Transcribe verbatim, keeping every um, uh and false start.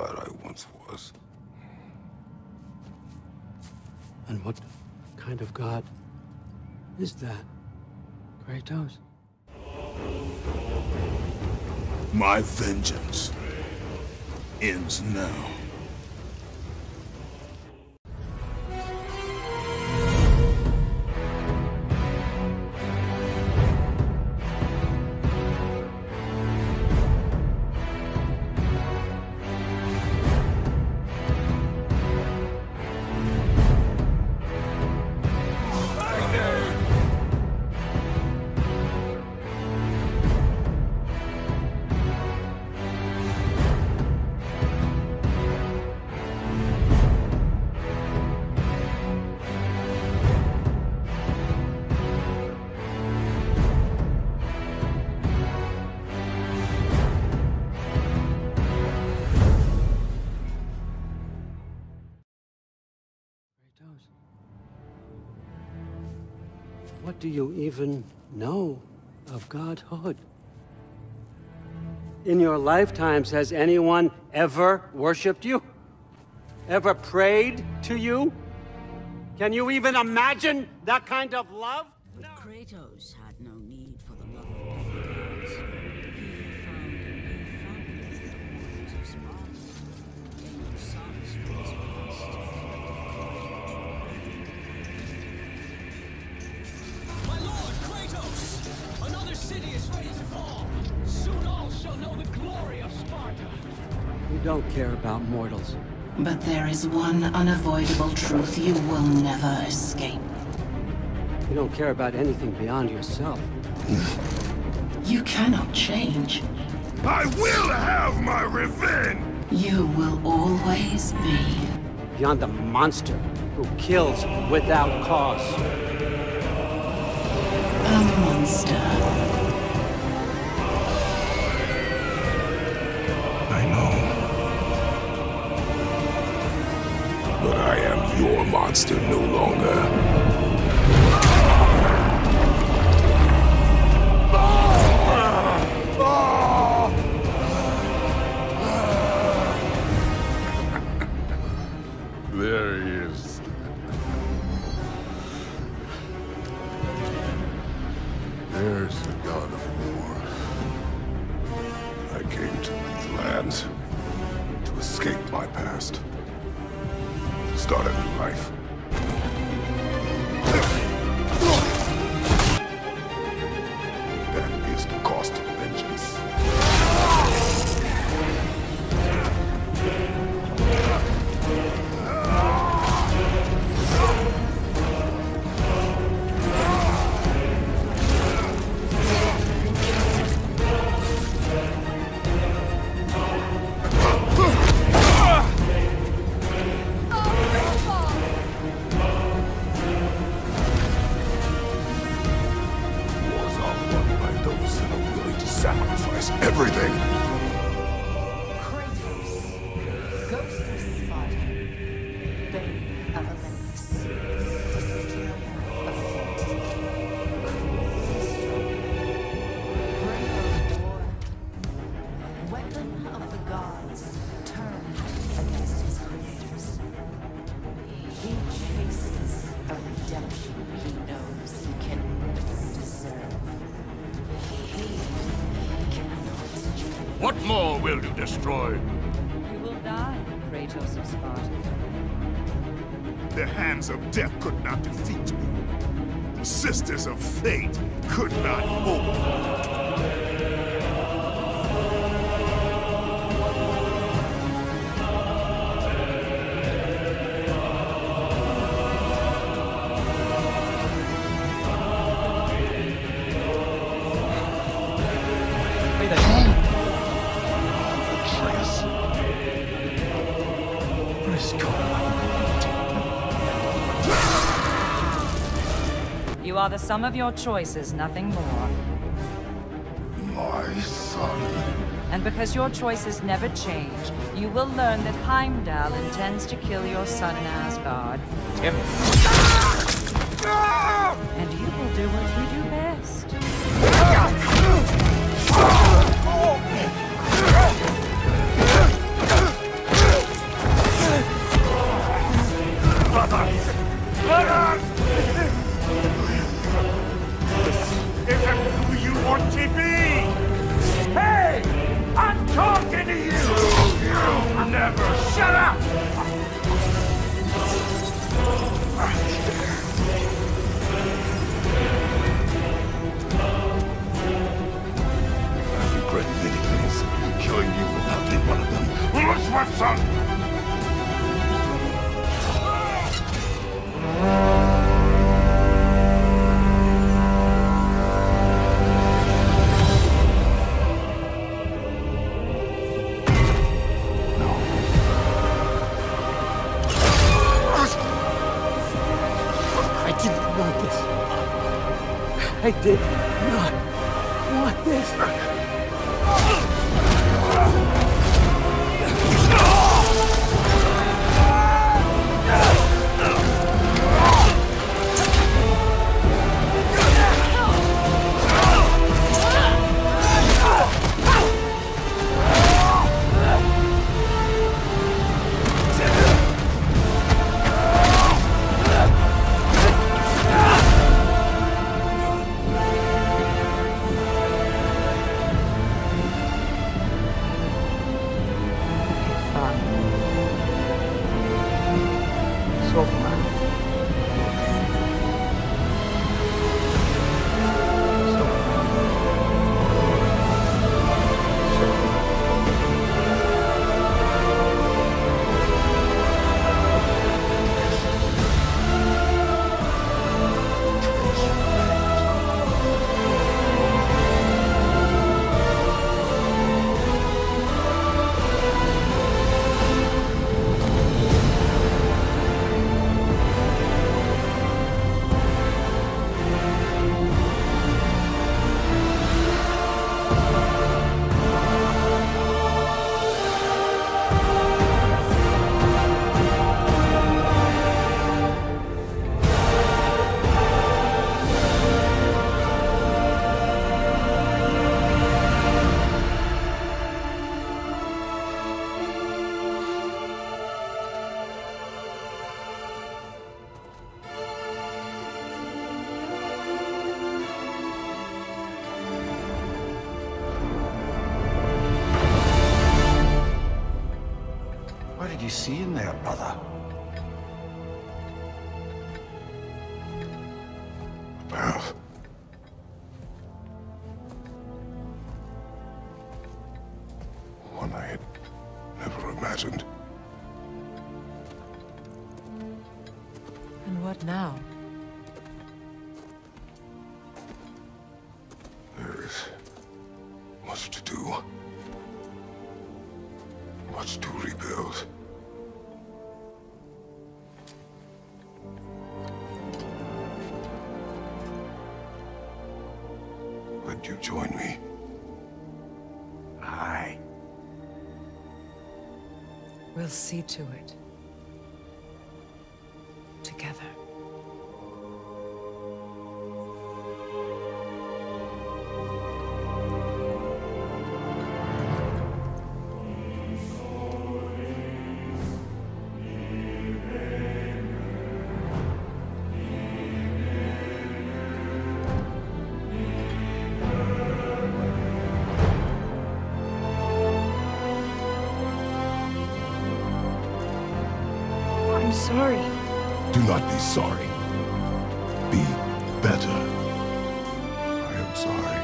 god I once was. And what kind of god is that, Kratos? My vengeance ends now. What do you even know of Godhood? In your lifetimes, has anyone ever worshipped you? Ever prayed to you? Can you even imagine that kind of love? But no. Kratos had no need for the love of gods. He had found a new family in the worlds of Sparta, gaining sons from his past. You don't care about mortals. But there is one unavoidable truth you will never escape. You don't care about anything beyond yourself. You cannot change. I will have my revenge! You will always be beyond the monster who kills without cause. A monster. But I am your monster no longer. There he is. There's the God of War. I came to these lands to escape my past. Start a new life. That is the cost of vengeance. Sacrifice everything. Kratos, ghost of Sparta, bane of Olympus, destroyer of fate, cruel destroyer, bringer of war, weapon of the gods turned against his creators. He chases a redemption he knows he can never deserve. What more will you destroy? You will die, Kratos of Sparta. The hands of death could not defeat me. Sisters of fate could not hold me. You are the sum of your choices, nothing more. My son. And because your choices never change, you will learn that Heimdall intends to kill your son in Asgard. Yep. And you will do what you do best. Oh. my son! I did not want this. See in there, brother. Well, one I had never imagined. And what now? There is much to do, much to rebuild. You join me. Aye. We'll see to it. Together. I'm sorry. Do not be sorry. Be better. I am sorry.